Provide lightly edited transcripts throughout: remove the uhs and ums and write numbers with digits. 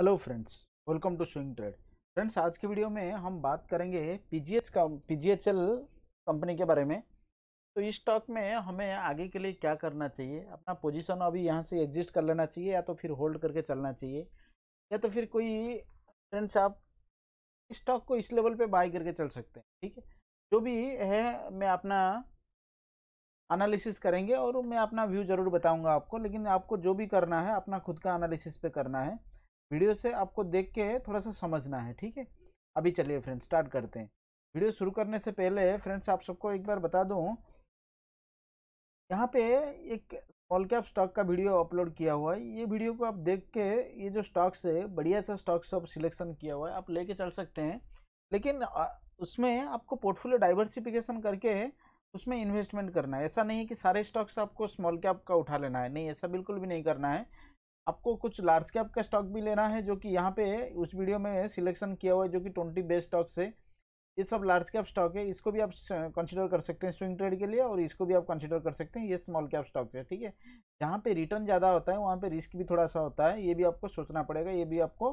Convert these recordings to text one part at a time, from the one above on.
Hello friends, welcome to swing trade. Friends, आज के video में हम बात करेंगे पीजीएचएल कंपनी के बारे में। तो इस स्टॉक में हमें आगे के लिए क्या करना चाहिए, अपना पोजीशन अभी यहां से एग्जिट कर लेना चाहिए या तो फिर होल्ड करके चलना चाहिए, या तो फिर कोई फ्रेंड्स आप स्टॉक को इस लेवल पे बाय करके चल सकते हैं। ठीक है, जो भी है मैं अपना एनालिसिस करेंगे और मैं अपना व्यू ज़रूर बताऊँगा आपको, लेकिन आपको जो भी करना है अपना खुद का एनालिसिस पे करना है। वीडियो से आपको देख के थोड़ा सा समझना है, ठीक है। अभी चलिए फ्रेंड्स स्टार्ट करते हैं। वीडियो शुरू करने से पहले फ्रेंड्स आप सबको एक बार बता दूं, यहाँ पे एक स्मॉल कैप स्टॉक का वीडियो अपलोड किया हुआ है। ये वीडियो को आप देख के ये जो स्टॉक्स है बढ़िया सा स्टॉक्स आप सिलेक्शन किया हुआ है, आप लेके चल सकते हैं, लेकिन उसमें आपको पोर्टफोलियो डाइवर्सिफिकेशन करके उसमें इन्वेस्टमेंट करना है। ऐसा नहीं है कि सारे स्टॉक्स आपको स्मॉल कैप का उठा लेना है, नहीं, ऐसा बिल्कुल भी नहीं करना है। आपको कुछ लार्ज कैप का स्टॉक भी लेना है, जो कि यहाँ पे उस वीडियो में सिलेक्शन किया हुआ है, जो कि 20 बेस्ट स्टॉक्स है। ये सब लार्ज कैप स्टॉक है, इसको भी आप कंसीडर कर सकते हैं स्विंग ट्रेड के लिए, और इसको भी आप कंसीडर कर सकते हैं। ये स्मॉल कैप स्टॉक है, ठीक है। जहाँ पे रिटर्न ज़्यादा होता है वहाँ पे रिस्क भी थोड़ा सा होता है, ये भी आपको सोचना पड़ेगा, ये भी आपको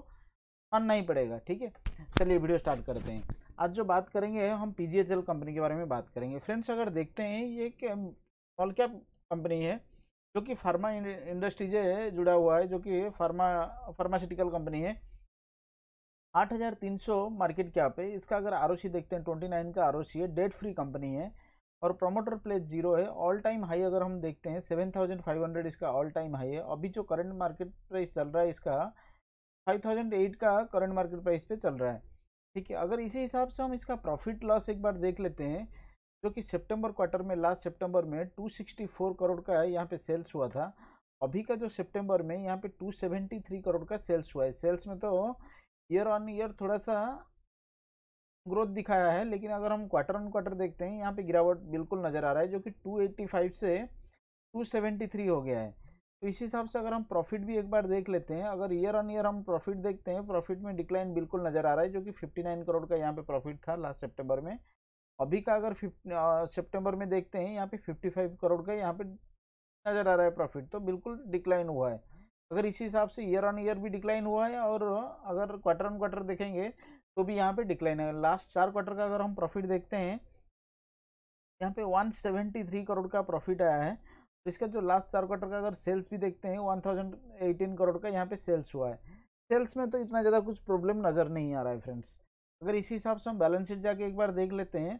मानना ही पड़ेगा, ठीक है। चलिए वीडियो स्टार्ट करते हैं। आज जो बात करेंगे हम पीजीएचएल कंपनी के बारे में बात करेंगे। फ्रेंड्स, अगर देखते हैं ये एक स्मॉल कैप कंपनी है जो कि फार्मा इंडस्ट्री से जुड़ा हुआ है, जो कि फार्मास्यूटिकल कंपनी है। 8,300 मार्केट कैप है इसका। अगर आरओसी देखते हैं 29 का आरओसी है, डेट फ्री कंपनी है और प्रोमोटर प्लेस 0 है। ऑल टाइम हाई अगर हम देखते हैं 7,500 इसका ऑल टाइम हाई है। अभी जो करंट मार्केट प्राइस चल रहा है इसका 5,008 का करंट मार्केट प्राइस पे चल रहा है, ठीक है। अगर इसी हिसाब से हम इसका प्रॉफिट लॉस एक बार देख लेते हैं, जो कि सितंबर क्वार्टर में, लास्ट सितंबर में 264 करोड़ का यहाँ पे सेल्स हुआ था। अभी का जो सितंबर में यहाँ पे 273 करोड़ का सेल्स हुआ है। सेल्स में तो ईयर ऑन ईयर थोड़ा सा ग्रोथ दिखाया है, लेकिन अगर हम क्वार्टर ऑन क्वार्टर देखते हैं यहाँ पे गिरावट बिल्कुल नज़र आ रहा है, जो कि 285 से 273 हो गया है। तो इस हिसाब से अगर हम प्रॉफिट भी एक बार देख लेते हैं, अगर ईयर ऑन ईयर हम प्रॉफिट देखते हैं, प्रॉफिट में डिक्लाइन बिल्कुल नज़र आ रहा है, जो कि 59 करोड़ का यहाँ पे प्रॉफिट था लास्ट सितंबर में। अभी का अगर सितंबर में देखते हैं यहाँ पे 55 करोड़ का यहाँ पे नज़र आ रहा है प्रॉफिट, तो बिल्कुल डिक्लाइन हुआ है। अगर इसी हिसाब से ईयर ऑन ईयर भी डिक्लाइन हुआ है, और अगर क्वार्टर ऑन क्वार्टर देखेंगे तो भी यहाँ पे डिक्लाइन है। लास्ट 4 क्वार्टर का अगर हम प्रॉफिट देखते हैं यहाँ पे 173 करोड़ का प्रॉफिट आया है। तो इसका जो लास्ट 4 क्वार्टर का अगर सेल्स भी देखते हैं 1,018 करोड़ का यहाँ पर सेल्स हुआ है। सेल्स में तो इतना ज़्यादा कुछ प्रॉब्लम नज़र नहीं आ रहा है फ्रेंड्स। अगर इसी हिसाब से हम बैलेंस शीट जाके एक बार देख लेते हैं,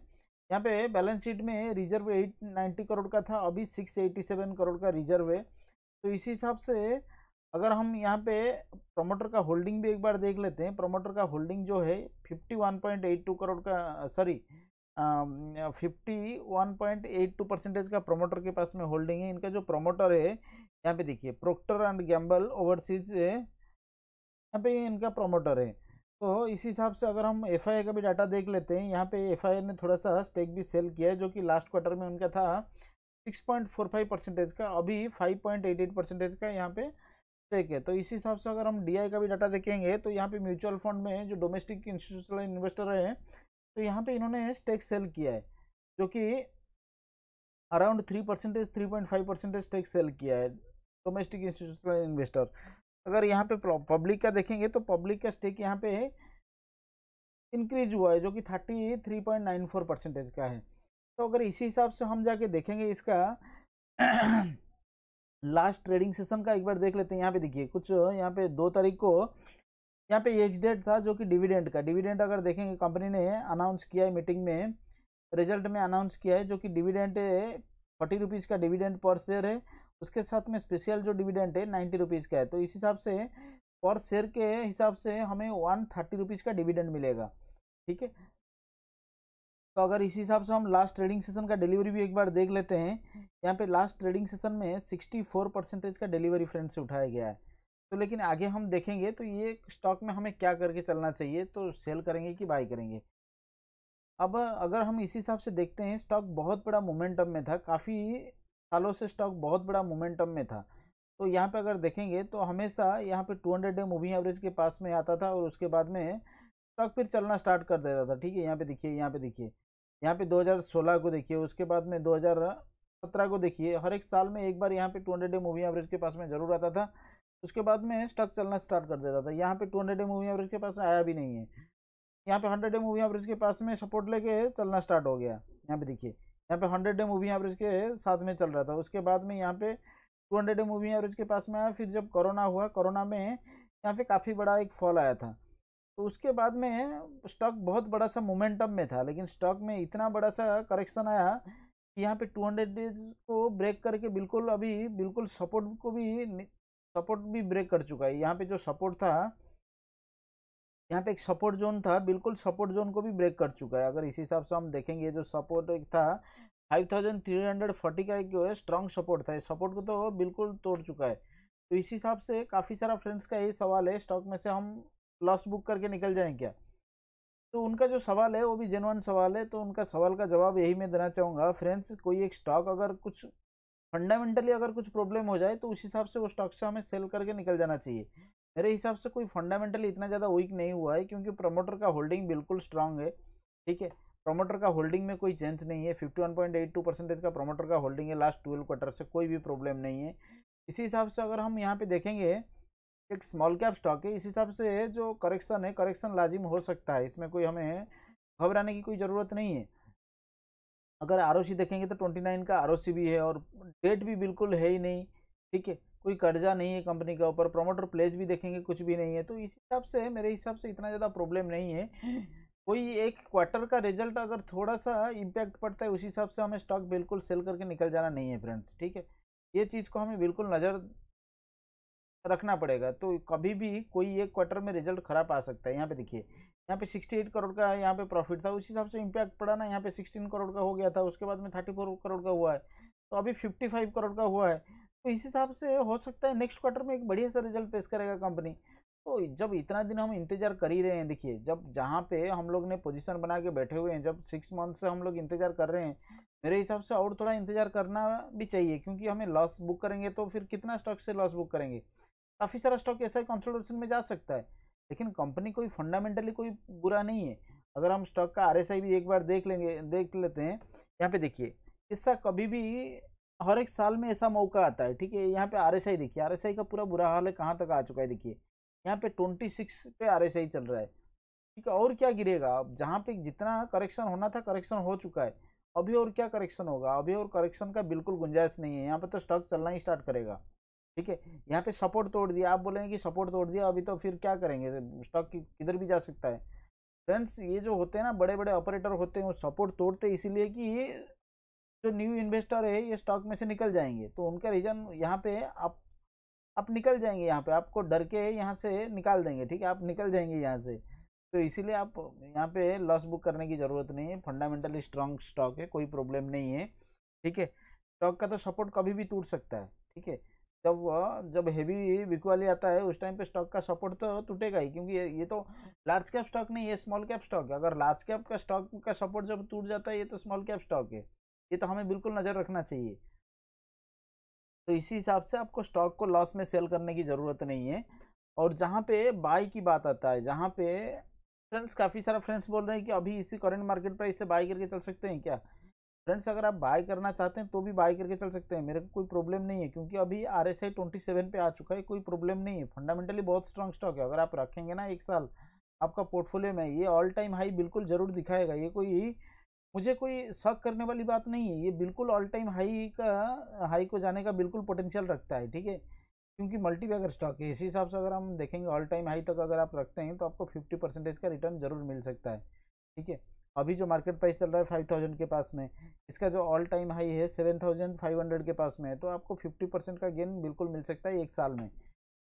यहाँ पे बैलेंस शीट में रिजर्व 890 करोड़ का था, अभी 687 करोड़ का रिजर्व है। तो इसी हिसाब से अगर हम यहाँ पे प्रमोटर का होल्डिंग भी एक बार देख लेते हैं, प्रमोटर का होल्डिंग जो है 51.82 करोड़ का, सॉरी 51.82% का प्रमोटर के पास में होल्डिंग है। इनका जो प्रमोटर है यहाँ पे देखिए, प्रोक्टर एंड गैम्बल ओवरसीज है, यहाँ पे इनका प्रमोटर है। तो इसी हिसाब से अगर हम एफआईआई का भी डाटा देख लेते हैं, यहाँ पे एफआईआई ने थोड़ा सा स्टेक भी सेल किया है, जो कि लास्ट क्वार्टर में उनका था 6.45% का, अभी 5.88% का यहाँ पे स्टेक है। तो इसी हिसाब से अगर हम डीआई का भी डाटा देखेंगे तो यहाँ पे म्यूचुअल फंड में जो डोमेस्टिक इंस्टीट्यूशनल इन्वेस्टर हैं, तो यहाँ पर इन्होंने स्टेक सेल किया है, जो कि अराउंड 3.5% स्टेक सेल किया है डोमेस्टिक इंस्टीट्यूशनल इन्वेस्टर। अगर यहाँ पे पब्लिक का देखेंगे तो पब्लिक का स्टेक यहाँ पे इंक्रीज हुआ है, जो कि 33.94% का है। तो अगर इसी हिसाब से हम जाके देखेंगे इसका लास्ट ट्रेडिंग सेशन का एक बार देख लेते हैं। यहाँ पे देखिए कुछ, यहाँ पे 2 तारीख को यहाँ पे एक्स डेट था, जो कि डिविडेंड का, डिविडेंड अगर देखेंगे कंपनी ने अनाउंस किया है मीटिंग में, रिजल्ट में अनाउंस किया है, जो कि डिविडेंड 40 रुपीज़ का डिविडेंड पर शेयर है। उसके साथ में स्पेशल जो डिविडेंड है 90 रुपीज़ का है। तो इस हिसाब से पर शेयर के हिसाब से हमें 130 रुपीज़ का डिविडेंड मिलेगा, ठीक है। तो अगर इस हिसाब से हम लास्ट ट्रेडिंग सेशन का डिलीवरी भी एक बार देख लेते हैं, यहाँ पे लास्ट ट्रेडिंग सेशन में 64% का डिलीवरी फ्रेंड से उठाया गया है। तो लेकिन आगे हम देखेंगे तो ये स्टॉक में हमें क्या करके चलना चाहिए, तो सेल करेंगे कि बाई करेंगे। अब अगर हम इसी हिसाब से देखते हैं, स्टॉक बहुत बड़ा मोमेंटम में था, काफ़ी सालों से स्टॉक बहुत बड़ा मोमेंटम में था। तो यहाँ पे अगर देखेंगे तो हमेशा यहाँ पे 200 डे मूविंग एवरेज के पास में आता था, और उसके बाद में स्टॉक फिर चलना स्टार्ट कर देता था, ठीक है। यहाँ पे देखिए, यहाँ पे देखिए, यहाँ पे 2016 को देखिए, उसके बाद में 2017 को देखिए। हर एक साल में एक बार यहाँ पे 200 डे मूविंग एवरेज के पास में ज़रूर आता था। उसके बाद में स्टक चलना स्टार्ट कर देता था। यहाँ पे 200 डे मूविंग एवरेज के पास आया भी नहीं है। यहाँ पे 100 डे मूविंग एवरेज के पास में सपोर्ट लेके चलना स्टार्ट हो गया। यहाँ पे देखिए, यहाँ पे 100 डे मूविंग एवरेज के साथ में चल रहा था। उसके बाद में यहाँ पे 200 डे मूविंग एवरेज के पास में आया। फिर जब कोरोना हुआ, कोरोना में यहाँ पे काफ़ी बड़ा एक फॉल आया था, तो उसके बाद में स्टॉक बहुत बड़ा सा मोमेंटम में था, लेकिन स्टॉक में इतना बड़ा सा करेक्शन आया कि यहाँ पे 200 डेज को ब्रेक करके बिल्कुल अभी बिल्कुल सपोर्ट भी ब्रेक कर चुका है। यहाँ पे जो सपोर्ट था, यहाँ पे एक सपोर्ट जोन था, बिल्कुल सपोर्ट जोन को भी ब्रेक कर चुका है। अगर इस हिसाब से हम देखेंगे, जो सपोर्ट एक था 5340 का एक स्ट्रांग सपोर्ट था, इस सपोर्ट को तो बिल्कुल तोड़ चुका है। तो इस हिसाब से काफ़ी सारा फ्रेंड्स का ये सवाल है, स्टॉक में से हम लॉस बुक करके निकल जाएँ क्या? तो उनका जो सवाल है वो भी जेन्युइन सवाल है, तो उनका सवाल का जवाब यही मैं देना चाहूँगा फ्रेंड्स। कोई एक स्टॉक अगर कुछ फंडामेंटली अगर कुछ प्रॉब्लम हो जाए तो उस हिसाब से वो स्टॉक से हमें सेल करके निकल जाना चाहिए। मेरे हिसाब से कोई फंडामेंटली इतना ज़्यादा वीक नहीं हुआ है, क्योंकि प्रमोटर का होल्डिंग बिल्कुल स्ट्रांग है। ठीक है, प्रमोटर का होल्डिंग में कोई चेंज नहीं है। 51.82% का प्रमोटर का होल्डिंग है लास्ट 12 क्वार्टर से, कोई भी प्रॉब्लम नहीं है। इसी हिसाब से अगर हम यहाँ पर देखेंगे, एक स्मॉल कैप स्टॉक है, इस हिसाब से जो करेक्शन है, करेक्शन लाजिम हो सकता है, इसमें कोई हमें घबराने की कोई ज़रूरत नहीं है। अगर आरओसी देखेंगे तो 29 का आरओसी भी है और डेट भी बिल्कुल है ही नहीं। ठीक है, कोई कर्जा नहीं है कंपनी के ऊपर। प्रमोटर प्लेज भी देखेंगे कुछ भी नहीं है। तो इस हिसाब से मेरे हिसाब से इतना ज़्यादा प्रॉब्लम नहीं है। कोई एक क्वार्टर का रिजल्ट अगर थोड़ा सा इम्पैक्ट पड़ता है, उस हिसाब से हमें स्टॉक बिल्कुल सेल करके निकल जाना नहीं है फ्रेंड्स। ठीक है, ये चीज़ को हमें बिल्कुल नज़र रखना पड़ेगा। तो कभी भी कोई एक क्वार्टर में रिजल्ट खराब आ सकता है। यहाँ पे देखिए, यहाँ पे 68 करोड़ का यहाँ पे प्रॉफिट था, उस हिसाब से इम्पैक्ट पड़ा ना। यहाँ पे 16 करोड़ का हो गया था, उसके बाद में 34 करोड़ का हुआ है, तो अभी 55 करोड़ का हुआ है। तो इस हिसाब से हो सकता है नेक्स्ट क्वार्टर में एक बढ़िया सा रिजल्ट पेश करेगा कंपनी। तो जब इतना दिन हम इंतजार कर ही रहे हैं, देखिए जब जहाँ पे हम लोग ने पोजिशन बना के बैठे हुए हैं, जब 6 मंथ से हम लोग इंतजार कर रहे हैं, मेरे हिसाब से और थोड़ा इंतजार करना भी चाहिए। क्योंकि हमें लॉस बुक करेंगे तो फिर कितना स्टॉक से लॉस बुक करेंगे? काफ़ी सारा स्टॉक ऐसा ही कंसोलिडेशन में जा सकता है, लेकिन कंपनी कोई फंडामेंटली कोई बुरा नहीं है। अगर हम स्टॉक का आरएसआई भी एक बार देख लेते हैं। यहाँ पे देखिए, इसका कभी भी हर एक साल में ऐसा मौका आता है। ठीक है, यहाँ पे आरएसआई देखिए, आरएसआई का पूरा बुरा हाल है, कहाँ तक आ चुका है। देखिए यहाँ पे 26 पे आरएसआई चल रहा है। ठीक है, और क्या गिरेगा अब? जहाँ पे जितना करेक्शन होना था करेक्शन हो चुका है, अभी और क्या करेक्शन होगा? अभी और करेक्शन का बिल्कुल गुंजाइश नहीं है। यहाँ पर तो स्टॉक चलना ही स्टार्ट करेगा। ठीक है, यहाँ पे सपोर्ट तोड़ दिया, आप बोलेंगे कि सपोर्ट तोड़ दिया, अभी तो फिर क्या करेंगे? स्टॉक किधर भी जा सकता है फ्रेंड्स। ये जो होते हैं ना, बड़े बड़े ऑपरेटर होते हैं, वो सपोर्ट तोड़ते हैं इसीलिए कि जो न्यू इन्वेस्टर है ये स्टॉक में से निकल जाएंगे। तो उनका रीज़न यहाँ पे आप निकल जाएंगे, यहाँ पे आपको डर के यहाँ से निकाल देंगे। ठीक है, आप निकल जाएंगे यहाँ से। तो इसीलिए आप यहाँ पे लॉस बुक करने की ज़रूरत नहीं है। फंडामेंटली स्ट्रॉन्ग स्टॉक है, कोई प्रॉब्लम नहीं है। ठीक है, स्टॉक का तो सपोर्ट कभी भी टूट सकता है। ठीक है, जब हैवी बिकवाली आता है उस टाइम पे स्टॉक का सपोर्ट तो टूटेगा ही, क्योंकि ये तो लार्ज कैप स्टॉक नहीं है, स्मॉल कैप स्टॉक है। अगर लार्ज कैप का स्टॉक का सपोर्ट जब टूट जाता है, ये तो स्मॉल कैप स्टॉक है, ये तो हमें बिल्कुल नज़र रखना चाहिए। तो इसी हिसाब से आपको स्टॉक को लॉस में सेल करने की ज़रूरत नहीं है। और जहाँ पे बाई की बात आता है, जहाँ पे फ्रेंड्स काफ़ी सारा फ्रेंड्स बोल रहे हैं कि अभी इसी करंट मार्केट प्राइस से बाई करके चल सकते हैं क्या? फ्रेंड्स अगर आप बाय करना चाहते हैं तो भी बाय करके चल सकते हैं, मेरे को कोई प्रॉब्लम नहीं है। क्योंकि अभी आरएसआई 27 पे आ चुका है, कोई प्रॉब्लम नहीं है। फंडामेंटली बहुत स्ट्रांग स्टॉक है। अगर आप रखेंगे ना एक साल आपका पोर्टफोलियो में, ये ऑल टाइम हाई बिल्कुल ज़रूर दिखाएगा। ये कोई मुझे कोई शक करने वाली बात नहीं है, ये बिल्कुल ऑल टाइम हाई को जाने का बिल्कुल पोटेंशियल रखता है। ठीक है, क्योंकि मल्टीबैगर स्टॉक है। इसी हिसाब से अगर हम देखेंगे ऑल टाइम हाई तक अगर आप रखते हैं तो आपको 50% का रिटर्न ज़रूर मिल सकता है। ठीक है, अभी जो मार्केट प्राइस चल रहा है 5000 के पास में, इसका जो ऑल टाइम हाई है 7500 के पास में है, तो आपको 50% का गेन बिल्कुल मिल सकता है एक साल में।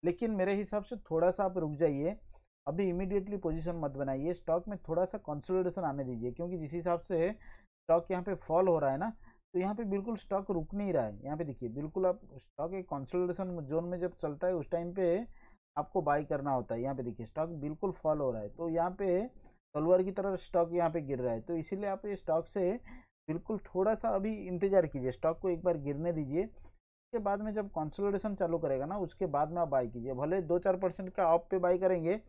लेकिन मेरे हिसाब से थोड़ा सा आप रुक जाइए, अभी इमीडिएटली पोजीशन मत बनाइए, स्टॉक में थोड़ा सा कंसोलिडेशन आने दीजिए। क्योंकि जिस हिसाब से स्टॉक यहाँ पे फॉल हो रहा है ना, तो यहाँ पर बिल्कुल स्टॉक रुक नहीं रहा है। यहाँ पर देखिए, बिल्कुल आप स्टॉक एक कंसोलिडेशन जोन में जब चलता है उस टाइम पर आपको बाई करना होता है। यहाँ पर देखिए, स्टॉक बिल्कुल फॉल हो रहा है, तो यहाँ पर तलवार की तरह स्टॉक यहाँ पे गिर रहा है। तो इसीलिए आप ये स्टॉक से बिल्कुल थोड़ा सा अभी इंतजार कीजिए, स्टॉक को एक बार गिरने दीजिए। उसके बाद में जब कंसोलिडेशन चालू करेगा ना, उसके बाद में आप बाई कीजिए। भले 2-4% का अप पे बाई करेंगे,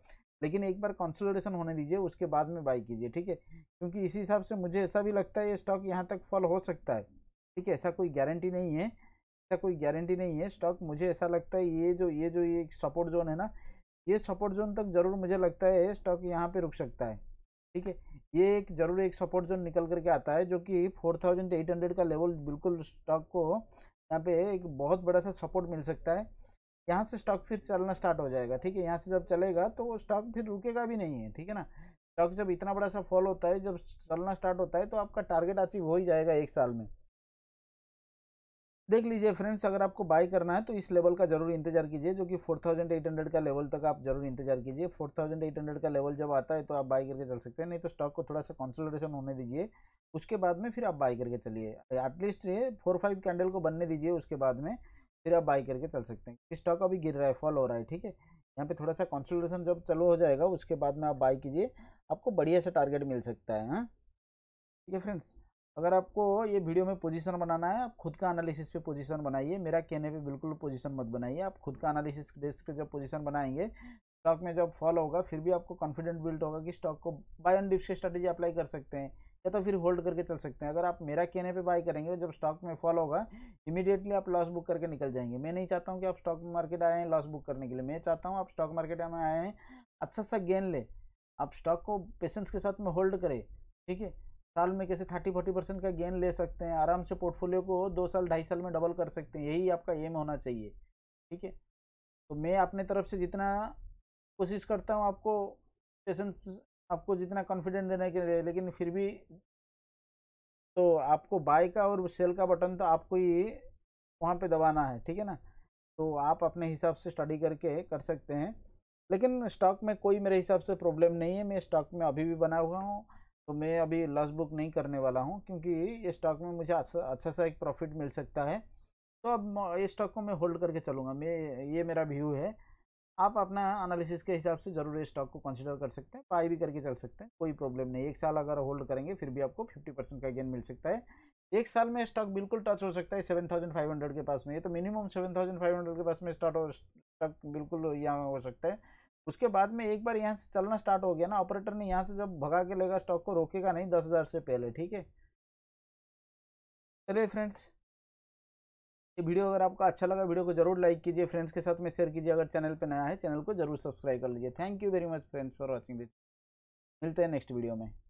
लेकिन एक बार कंसोलिडेशन होने दीजिए, उसके बाद में बाई कीजिए। ठीक है, क्योंकि इसी हिसाब से मुझे ऐसा भी लगता है ये स्टॉक यहाँ तक फॉल हो सकता है। ठीक है, ऐसा कोई गारंटी नहीं है। ऐसा कोई गारंटी नहीं है स्टॉक। मुझे ऐसा लगता है ये सपोर्ट जोन है ना, ये सपोर्ट जोन तक ज़रूर मुझे लगता है ये स्टॉक यहाँ पे रुक सकता है। ठीक है, ये एक ज़रूर एक सपोर्ट जोन निकल करके आता है जो कि 4800 का लेवल, बिल्कुल स्टॉक को यहाँ पे एक बहुत बड़ा सा सपोर्ट मिल सकता है। यहाँ से स्टॉक फिर चलना स्टार्ट हो जाएगा। ठीक है, यहाँ से जब चलेगा तो वो स्टॉक फिर रुकेगा भी नहीं है। ठीक है ना, स्टॉक जब इतना बड़ा सा फॉल होता है, जब चलना स्टार्ट होता है तो आपका टारगेट अचीव हो ही जाएगा एक साल में। देख लीजिए फ्रेंड्स, अगर आपको बाय करना है तो इस लेवल का जरूर इंतजार कीजिए जो कि 4800 का लेवल तक आप जरूर इंतजार कीजिए। 4800 का लेवल जब आता है तो आप बाय करके चल सकते हैं, नहीं तो स्टॉक को थोड़ा सा कंसोलिडेशन होने दीजिए, उसके बाद में फिर आप बाय करके चलिए। एटलीस्ट ये 4-5 कैंडल को बनने दीजिए, उसके बाद में फिर आप बाय करके चल सकते हैं। स्टॉक अभी गिर रहा है, फॉल हो रहा है। ठीक है, यहाँ पर थोड़ा सा कंसोलिडेशन जब चालू हो जाएगा उसके बाद में आप बाय कीजिए, आपको बढ़िया सा टारगेट मिल सकता है। हाँ, ठीक है फ्रेंड्स, अगर आपको ये वीडियो में पोजीशन बनाना है, आप खुद का एनालिसिस पे पोजीशन बनाइए। मेरा कहने पे बिल्कुल पोजीशन मत बनाइए, आप खुद का एनालिसिस बेस्ड पे जब पोजीशन बनाएंगे, स्टॉक में जब फॉल होगा फिर भी आपको कॉन्फिडेंट बिल्ड होगा कि स्टॉक को बाय एंड डिप से स्ट्रेटेजी अप्लाई कर सकते हैं या तो फिर होल्ड करके चल सकते हैं। अगर आप मेरा कहने पे बाय करेंगे, जब स्टॉक में फॉल होगा इमीडिएटली आप लॉस बुक करके निकल जाएंगे। मैं नहीं चाहता हूँ कि आप स्टॉक मार्केट आए हैं लॉस बुक करने के लिए, मैं चाहता हूँ आप स्टॉक मार्केट में आए हैं अच्छा सा गेन ले, आप स्टॉक को पेशेंस के साथ में होल्ड करें। ठीक है, साल में कैसे 30-40% का गेन ले सकते हैं, आराम से पोर्टफोलियो को 2-2.5 साल में डबल कर सकते हैं, यही आपका एम होना चाहिए। ठीक है, तो मैं अपने तरफ से जितना कोशिश करता हूँ आपको पेशेंस, आपको जितना कॉन्फिडेंट देने के लिए, लेकिन फिर भी तो आपको बाय का और सेल का बटन तो आपको ही वहाँ पे दबाना है। ठीक है ना, तो आप अपने हिसाब से स्टडी करके कर सकते हैं। लेकिन स्टॉक में कोई मेरे हिसाब से प्रॉब्लम नहीं है, मैं स्टॉक में अभी भी बना हुआ हूँ, तो मैं अभी लॉस बुक नहीं करने वाला हूं क्योंकि ये स्टॉक में मुझे अच्छा सा एक प्रॉफिट मिल सकता है। तो अब ये स्टॉक को मैं होल्ड करके चलूँगा, मैं ये मेरा व्यू है। आप अपना एनालिसिस के हिसाब से ज़रूर ये स्टॉक को कंसीडर कर सकते हैं, बाय भी करके चल सकते हैं, कोई प्रॉब्लम नहीं। एक साल अगर होल्ड करेंगे फिर भी आपको 50% का गेन मिल सकता है। एक साल में स्टॉक बिल्कुल टच हो सकता है 7500 के पास में, ये तो मिनिमम 7500 के पास में स्टॉक बिल्कुल यहाँ हो सकता है। उसके बाद में एक बार यहाँ से चलना स्टार्ट हो गया ना, ऑपरेटर ने यहाँ से जब भगा के लेगा स्टॉक को रोकेगा नहीं 10,000 से पहले। ठीक है, चलिए फ्रेंड्स, ये वीडियो अगर आपको अच्छा लगा, वीडियो को जरूर लाइक कीजिए, फ्रेंड्स के साथ में शेयर कीजिए, अगर चैनल पे नया है चैनल को जरूर सब्सक्राइब कर लीजिए। Thank you very much friends for watching this, मिलते हैं नेक्स्ट वीडियो में।